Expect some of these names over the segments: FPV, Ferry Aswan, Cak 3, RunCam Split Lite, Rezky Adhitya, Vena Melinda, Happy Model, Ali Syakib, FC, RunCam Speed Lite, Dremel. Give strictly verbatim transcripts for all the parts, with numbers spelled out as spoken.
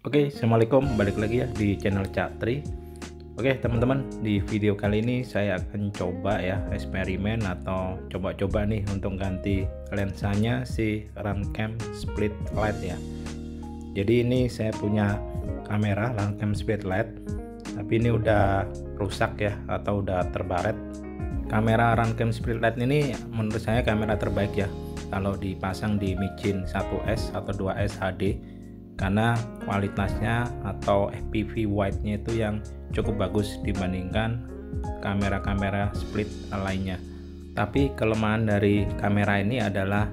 Oke, assalamualaikum, balik lagi ya di channel Cak tiga. Oke teman-teman, di video kali ini saya akan coba ya eksperimen atau coba-coba nih untuk ganti lensanya si RunCam Split Lite ya. Jadi ini saya punya kamera RunCam Speed Lite, tapi ini udah rusak ya atau udah terbaret. Kamera RunCam Speed Lite ini menurut saya kamera terbaik ya kalau dipasang di micin satu S atau dua S H D, karena kualitasnya atau F P V wide-nya itu yang cukup bagus dibandingkan kamera-kamera split lainnya. Tapi kelemahan dari kamera ini adalah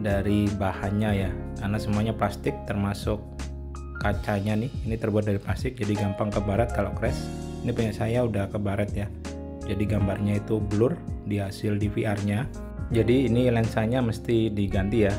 dari bahannya ya, karena semuanya plastik, termasuk kacanya nih, ini terbuat dari plastik jadi gampang kebaret kalau crash. Ini punya saya udah kebaret ya, jadi gambarnya itu blur di hasil D V R-nya. Jadi ini lensanya mesti diganti ya.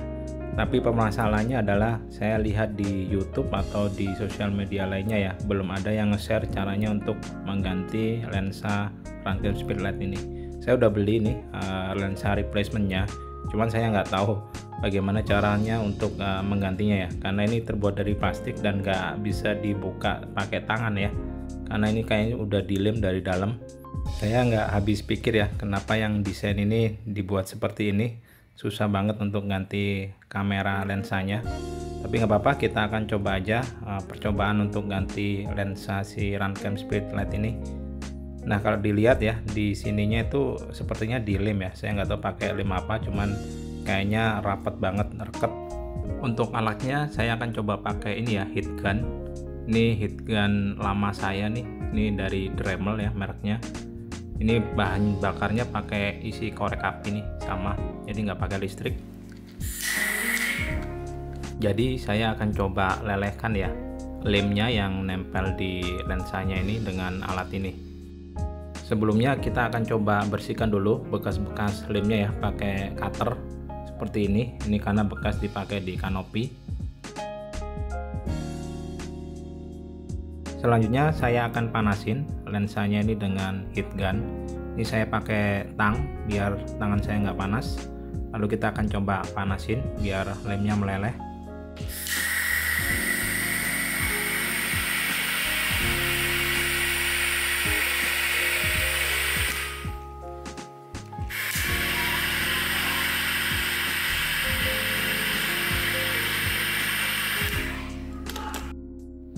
Tapi permasalahannya adalah saya lihat di YouTube atau di sosial media lainnya ya, belum ada yang nge-share caranya untuk mengganti lensa RunCam Speed Lite ini. Saya udah beli nih uh, lensa replacementnya, cuman saya nggak tahu bagaimana caranya untuk uh, menggantinya ya, karena ini terbuat dari plastik dan nggak bisa dibuka pakai tangan ya, karena ini kayaknya udah dilem dari dalam. Saya nggak habis pikir ya kenapa yang desain ini dibuat seperti ini. Susah banget untuk ganti kamera lensanya, tapi nggak apa-apa, kita akan coba aja uh, percobaan untuk ganti lensa si RunCam Speed Lite ini. Nah kalau dilihat ya di sininya itu sepertinya dilem ya, saya nggak tahu pakai lem apa, cuman kayaknya rapat banget, reket. Untuk alatnya saya akan coba pakai ini ya, heat gun. Ini heat gun lama saya nih, ini dari Dremel ya mereknya. Ini bahan bakarnya pakai isi korek api nih, sama, jadi nggak pakai listrik. Jadi saya akan coba lelehkan ya lemnya yang nempel di lensanya ini dengan alat ini. Sebelumnya kita akan coba bersihkan dulu bekas-bekas lemnya ya pakai cutter seperti ini. Ini karena bekas dipakai di kanopi. Selanjutnya saya akan panasin lensanya ini dengan heat gun. Ini saya pakai tang biar tangan saya nggak panas. Lalu kita akan coba panasin biar lemnya meleleh.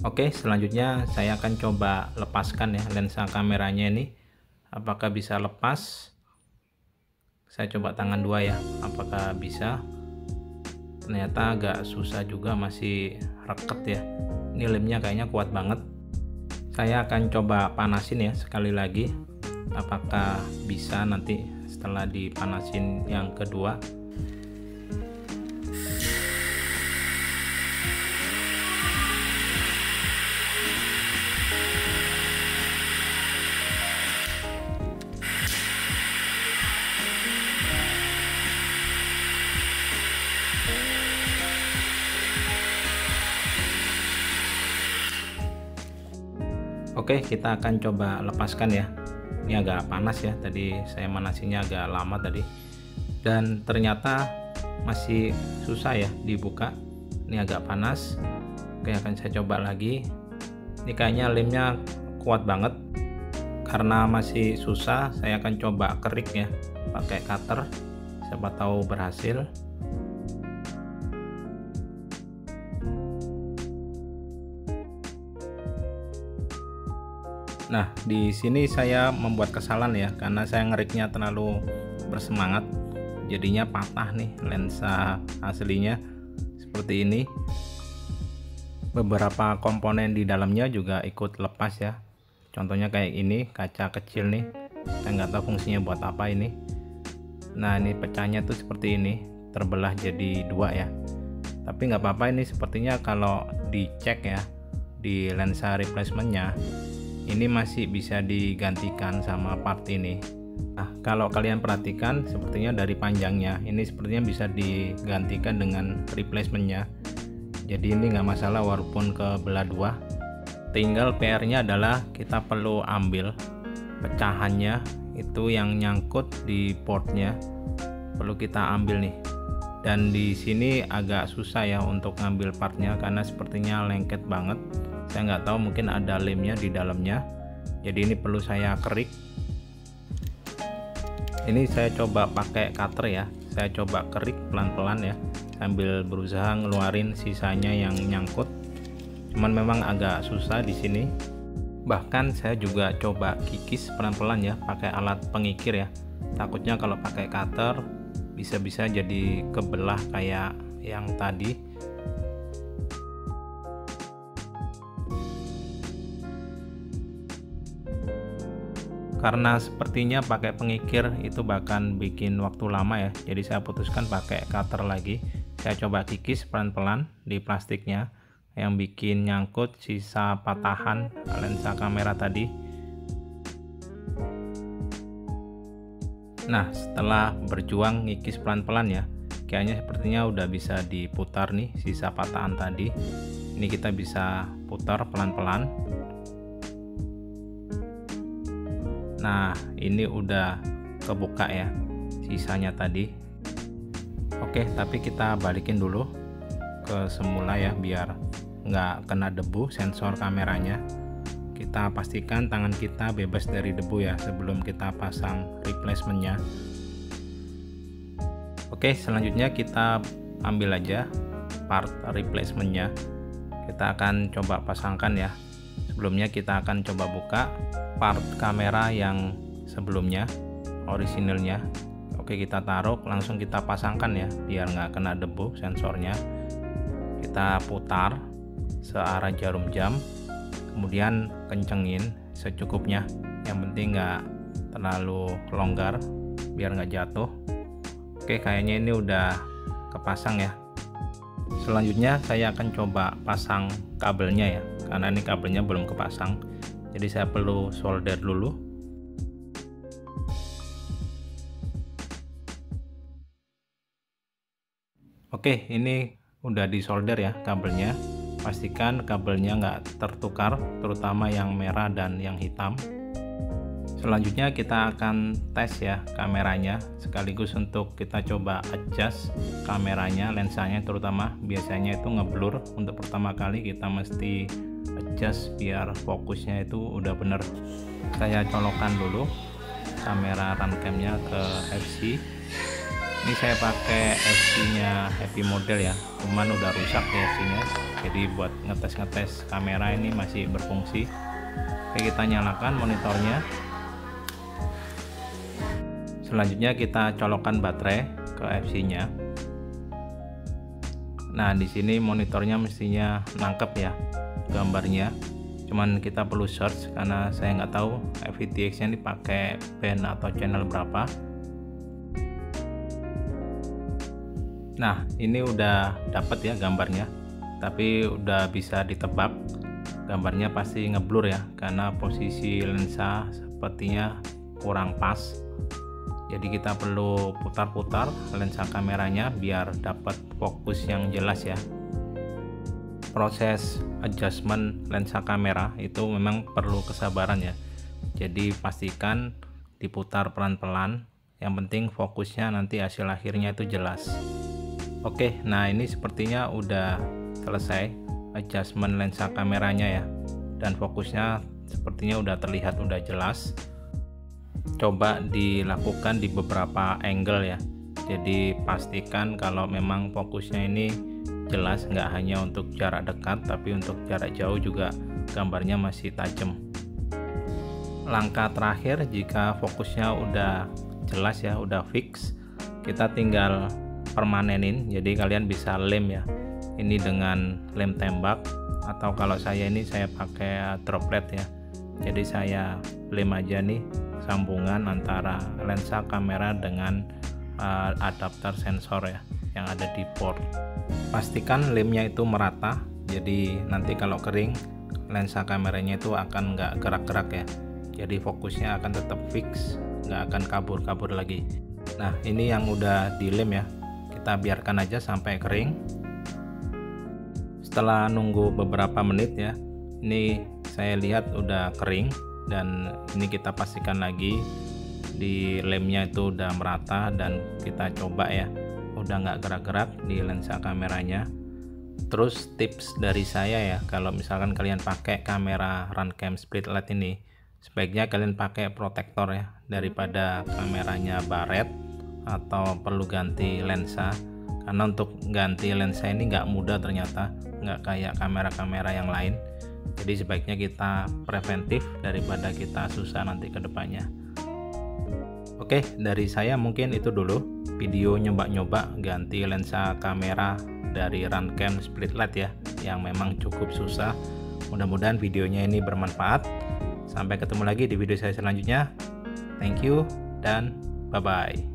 Oke, selanjutnya saya akan coba lepaskan ya lensa kameranya ini. Apakah bisa lepas? Saya coba tangan dua ya, apakah bisa? Ternyata agak susah juga, masih reket ya. Ini lemnya kayaknya kuat banget. Saya akan coba panasin ya sekali lagi. Apakah bisa nanti setelah dipanasin yang kedua? Oke, kita akan coba lepaskan ya. Ini agak panas ya, tadi saya manasinnya agak lama tadi, dan ternyata masih susah ya dibuka. Ini agak panas. Oke, akan saya coba lagi. Ini kayaknya lemnya kuat banget. Karena masih susah, saya akan coba kerik ya pakai cutter, siapa tahu berhasil. Nah, di sini saya membuat kesalahan ya, karena saya ngeriknya terlalu bersemangat. Jadinya patah nih lensa aslinya seperti ini. Beberapa komponen di dalamnya juga ikut lepas ya. Contohnya kayak ini, kaca kecil nih. Saya nggak tahu fungsinya buat apa ini. Nah, ini pecahnya tuh seperti ini, terbelah jadi dua ya. Tapi nggak apa-apa, ini sepertinya kalau dicek ya di lensa replacementnya, ini masih bisa digantikan sama part ini. Nah, kalau kalian perhatikan sepertinya dari panjangnya ini sepertinya bisa digantikan dengan replacementnya. Jadi ini nggak masalah walaupun ke belah dua. Tinggal P R-nya adalah kita perlu ambil pecahannya itu yang nyangkut di portnya, perlu kita ambil nih. dan di sini agak susah ya untuk ngambil partnya karena sepertinya lengket banget. Saya nggak tahu, mungkin ada lemnya di dalamnya, jadi ini perlu saya kerik. Ini saya coba pakai cutter ya, saya coba kerik pelan-pelan ya sambil berusaha ngeluarin sisanya yang nyangkut, cuman memang agak susah di sini. Bahkan saya juga coba kikis pelan-pelan ya pakai alat pengikir ya, takutnya kalau pakai cutter bisa-bisa jadi kebelah kayak yang tadi. Karena sepertinya pakai pengikir itu bahkan bikin waktu lama ya, jadi saya putuskan pakai cutter lagi. Saya coba kikis pelan-pelan di plastiknya yang bikin nyangkut sisa patahan lensa kamera tadi. Nah, setelah berjuang ngikis pelan-pelan ya, kayaknya sepertinya udah bisa diputar nih sisa patahan tadi. Ini kita bisa putar pelan-pelan. Nah, ini udah kebuka ya sisanya tadi. Oke, tapi kita balikin dulu ke semula ya biar nggak kena debu sensor kameranya. Kita pastikan tangan kita bebas dari debu ya sebelum kita pasang replacementnya. Oke, selanjutnya kita ambil aja part replacementnya, kita akan coba pasangkan ya. Sebelumnya kita akan coba buka part kamera yang sebelumnya, orisinilnya. Oke, kita taruh, langsung kita pasangkan ya biar nggak kena debu sensornya. Kita putar searah jarum jam, kemudian kencengin secukupnya, yang penting nggak terlalu longgar biar nggak jatuh. Oke, kayaknya ini udah kepasang ya. Selanjutnya saya akan coba pasang kabelnya ya, karena ini kabelnya belum kepasang, jadi saya perlu solder dulu. Oke, ini udah disolder ya kabelnya. Pastikan kabelnya nggak tertukar, terutama yang merah dan yang hitam. Selanjutnya kita akan tes ya kameranya, sekaligus untuk kita coba adjust kameranya, lensanya terutama. Biasanya itu ngeblur, untuk pertama kali kita mesti adjust biar fokusnya itu udah bener. Saya colokan dulu kamera runcamnya ke F C. Ini saya pakai F C-nya Happy Model ya, cuman udah rusak ya F C-nya, jadi buat ngetes-ngetes kamera ini masih berfungsi. Oke, kita nyalakan monitornya. Selanjutnya kita colokkan baterai ke F C-nya. Nah, di sini monitornya mestinya nangkep ya gambarnya, cuman kita perlu search karena saya nggak tahu F T X-nya dipakai band atau channel berapa. Nah, ini udah dapat ya gambarnya, tapi udah bisa ditebak gambarnya pasti ngeblur ya karena posisi lensa sepertinya kurang pas. Jadi kita perlu putar-putar lensa kameranya biar dapat fokus yang jelas ya. Proses adjustment lensa kamera itu memang perlu kesabaran ya, jadi pastikan diputar pelan-pelan, yang penting fokusnya nanti hasil akhirnya itu jelas. Oke, nah ini sepertinya udah selesai adjustment lensa kameranya ya, dan fokusnya sepertinya udah terlihat, udah jelas. Coba dilakukan di beberapa angle ya, jadi pastikan kalau memang fokusnya ini jelas, nggak hanya untuk jarak dekat tapi untuk jarak jauh juga gambarnya masih tajam. Langkah terakhir, jika fokusnya udah jelas ya, udah fix, kita tinggal permanenin. Jadi kalian bisa lem ya, ini dengan lem tembak, atau kalau saya ini saya pakai droplet ya, jadi saya lem aja nih sambungan antara lensa kamera dengan uh, adapter sensor ya yang ada di port. Pastikan lemnya itu merata, jadi nanti kalau kering lensa kameranya itu akan nggak gerak-gerak ya, jadi fokusnya akan tetap fix, nggak akan kabur-kabur lagi. Nah, ini yang udah dilem ya, kita biarkan aja sampai kering. Setelah nunggu beberapa menit ya, ini saya lihat udah kering, dan ini kita pastikan lagi di lemnya itu udah merata, dan kita coba ya, udah nggak gerak-gerak di lensa kameranya. Terus tips dari saya ya, kalau misalkan kalian pakai kamera RunCam Split Lite ini, sebaiknya kalian pakai protektor ya, daripada kameranya baret atau perlu ganti lensa. Karena untuk ganti lensa ini nggak mudah ternyata, nggak kayak kamera-kamera yang lain. Jadi sebaiknya kita preventif daripada kita susah nanti ke depannya. Oke, dari saya mungkin itu dulu video nyoba-nyoba ganti lensa kamera dari RunCam Split Lite ya, yang memang cukup susah. Mudah-mudahan videonya ini bermanfaat. Sampai ketemu lagi di video saya selanjutnya. Thank you dan bye-bye.